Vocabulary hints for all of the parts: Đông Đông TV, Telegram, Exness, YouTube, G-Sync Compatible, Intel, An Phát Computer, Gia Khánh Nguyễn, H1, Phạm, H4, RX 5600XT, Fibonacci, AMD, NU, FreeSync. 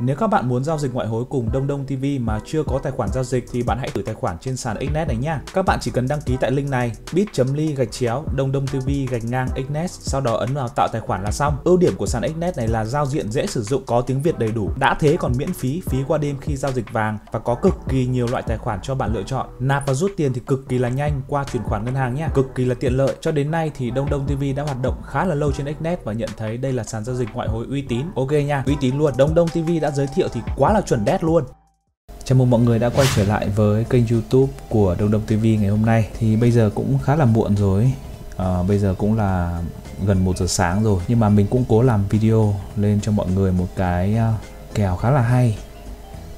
Nếu các bạn muốn giao dịch ngoại hối cùng Đông Đông TV mà chưa có tài khoản giao dịch thì bạn hãy thử tài khoản trên sàn Exness này nhé. Các bạn chỉ cần đăng ký tại link này bit.ly/DongDongTV/Exness, sau đó ấn vào tạo tài khoản là xong. Ưu điểm của sàn Exness này là giao diện dễ sử dụng, có tiếng Việt đầy đủ, đã thế còn miễn phí, phí qua đêm khi giao dịch vàng và có cực kỳ nhiều loại tài khoản cho bạn lựa chọn. Nạp và rút tiền thì cực kỳ là nhanh qua chuyển khoản ngân hàng nhé, cực kỳ là tiện lợi. Cho đến nay thì Đông Đông TV đã hoạt động khá là lâu trên Exness và nhận thấy đây là sàn giao dịch ngoại hối uy tín. Ok nha, uy tín luôn. Đông Đông TV đã giới thiệu thì quá là chuẩn đét luôn. Chào mừng mọi người đã quay trở lại với kênh YouTube của Đông Đông TV ngày hôm nay. Thì bây giờ cũng khá là muộn rồi, bây giờ cũng là gần 1 giờ sáng rồi, nhưng mà mình cũng cố làm video lên cho mọi người một cái kèo khá là hay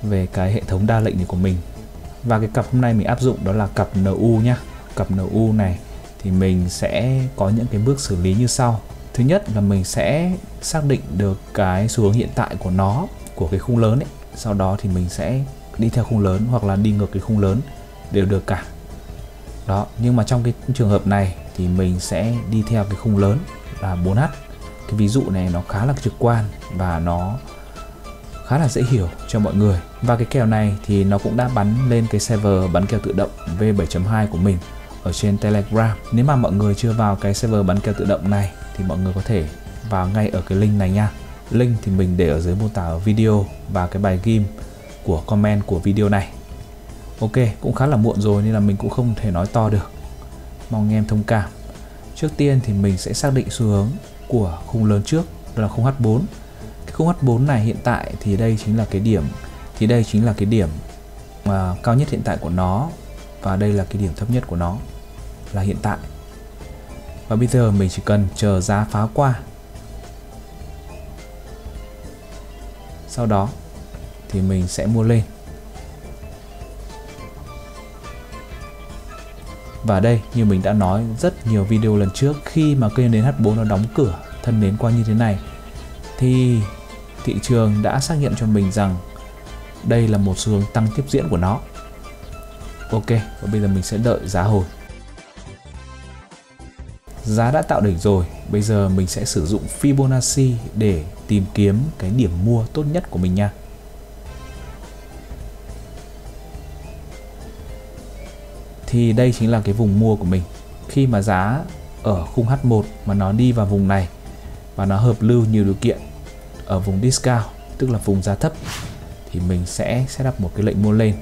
về cái hệ thống đa lệnh này của mình. Và cái cặp hôm nay mình áp dụng đó là cặp NU nhá. Cặp NU này thì mình sẽ có những cái bước xử lý như sau. Thứ nhất là mình sẽ xác định được cái xu hướng hiện tại của nó, của cái khung lớn ấy. Sau đó thì mình sẽ đi theo khung lớn hoặc là đi ngược cái khung lớn đều được cả. Đó, nhưng mà trong cái trường hợp này thì mình sẽ đi theo cái khung lớn là 4H. Cái ví dụ này nó khá là trực quan và nó khá là dễ hiểu cho mọi người. Và cái kèo này thì nó cũng đã bắn lên cái server bắn kèo tự động V7.2 của mình ở trên Telegram. Nếu mà mọi người chưa vào cái server bắn kèo tự động này thì mọi người có thể vào ngay ở cái link này nha. Link thì mình để ở dưới mô tả ở video và cái bài ghim của comment của video này. Ok, cũng khá là muộn rồi nên là mình cũng không thể nói to được, mong em thông cảm. Trước tiên thì mình sẽ xác định xu hướng của khung lớn trước, đó là khung H4. Cái khung H4 này hiện tại thì đây chính là cái điểm cao nhất hiện tại của nó, và đây là cái điểm thấp nhất của nó là hiện tại. Và bây giờ mình chỉ cần chờ giá phá qua, sau đó thì mình sẽ mua lên. Và đây, như mình đã nói rất nhiều video lần trước, khi mà cây nến H4 nó đóng cửa thân nến qua như thế này thì thị trường đã xác nhận cho mình rằng đây là một xu hướng tăng tiếp diễn của nó. Ok, và bây giờ mình sẽ đợi giá hồi. Giá đã tạo đỉnh rồi, bây giờ mình sẽ sử dụng Fibonacci để tìm kiếm cái điểm mua tốt nhất của mình nha. Thì đây chính là cái vùng mua của mình. Khi mà giá ở khung H1 mà nó đi vào vùng này và nó hợp lưu nhiều điều kiện ở vùng discount, tức là vùng giá thấp, thì mình sẽ setup một cái lệnh mua lên.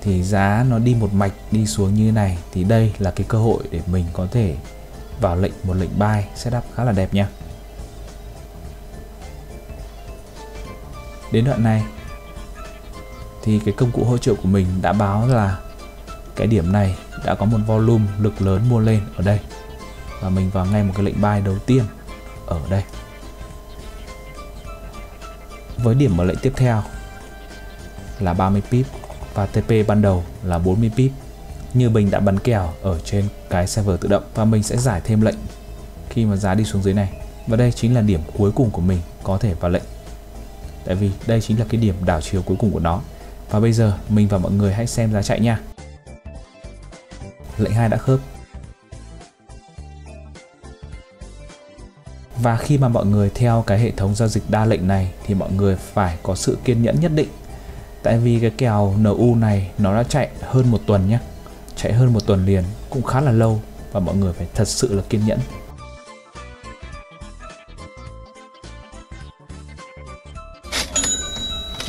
Thì giá nó đi một mạch đi xuống như này thì đây là cái cơ hội để mình có thể vào lệnh một lệnh buy, setup khá là đẹp nha. Đến đoạn này thì cái công cụ hỗ trợ của mình đã báo là cái điểm này đã có một volume lực lớn mua lên ở đây, và mình vào ngay một cái lệnh buy đầu tiên ở đây. Với điểm mở lệnh tiếp theo là 30 pip và TP ban đầu là 40 pip như mình đã bắn kèo ở trên cái server tự động, và mình sẽ giải thêm lệnh khi mà giá đi xuống dưới này. Và đây chính là điểm cuối cùng của mình có thể vào lệnh, tại vì đây chính là cái điểm đảo chiều cuối cùng của nó. Và bây giờ mình và mọi người hãy xem giá chạy nha. Lệnh 2 đã khớp. Và khi mà mọi người theo cái hệ thống giao dịch đa lệnh này thì mọi người phải có sự kiên nhẫn nhất định. Tại vì cái kèo NU này nó đã chạy hơn 1 tuần nhé. Chạy hơn 1 tuần liền cũng khá là lâu, và mọi người phải thật sự là kiên nhẫn.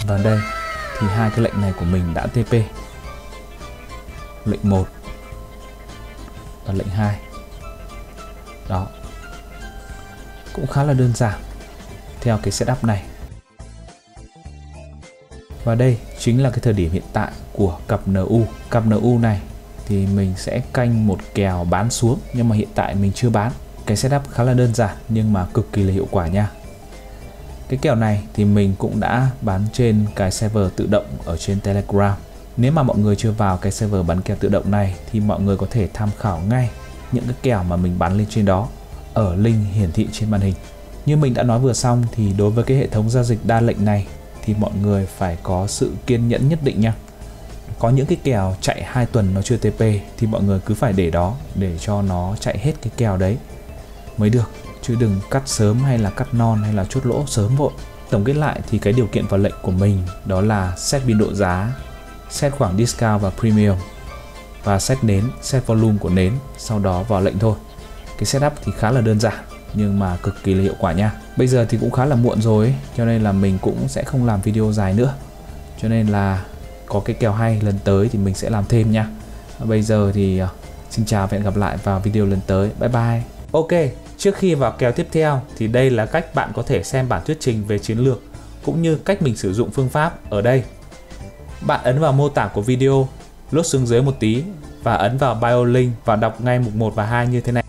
Và đây thì hai cái lệnh này của mình đã TP. Lệnh 1 và lệnh 2. Đó, cũng khá là đơn giản theo cái setup này. Và đây chính là cái thời điểm hiện tại của cặp NU. Cặp NU này thì mình sẽ canh một kèo bán xuống, nhưng mà hiện tại mình chưa bán. Cái setup khá là đơn giản nhưng mà cực kỳ là hiệu quả nha. Cái kèo này thì mình cũng đã bán trên cái server tự động ở trên Telegram. Nếu mà mọi người chưa vào cái server bán kèo tự động này thì mọi người có thể tham khảo ngay những cái kèo mà mình bán lên trên đó ở link hiển thị trên màn hình. Như mình đã nói vừa xong thì đối với cái hệ thống giao dịch đa lệnh này thì mọi người phải có sự kiên nhẫn nhất định nha. Có những cái kèo chạy 2 tuần nó chưa TP thì mọi người cứ phải để đó để cho nó chạy hết cái kèo đấy mới được, chứ đừng cắt sớm hay là cắt non hay là chốt lỗ sớm vội. Tổng kết lại thì cái điều kiện vào lệnh của mình đó là set biên độ giá, set khoảng discount và premium và set nến, set volume của nến, sau đó vào lệnh thôi. Cái setup thì khá là đơn giản nhưng mà cực kỳ là hiệu quả nha. Bây giờ thì cũng khá là muộn rồi ấy, cho nên là mình cũng sẽ không làm video dài nữa. Cho nên là có cái kèo hay lần tới thì mình sẽ làm thêm nha. Bây giờ thì xin chào và hẹn gặp lại vào video lần tới. Bye bye. Ok, trước khi vào kèo tiếp theo thì đây là cách bạn có thể xem bản thuyết trình về chiến lược cũng như cách mình sử dụng phương pháp ở đây. Bạn ấn vào mô tả của video, lướt xuống dưới một tí và ấn vào bio link và đọc ngay mục 1 và 2 như thế này.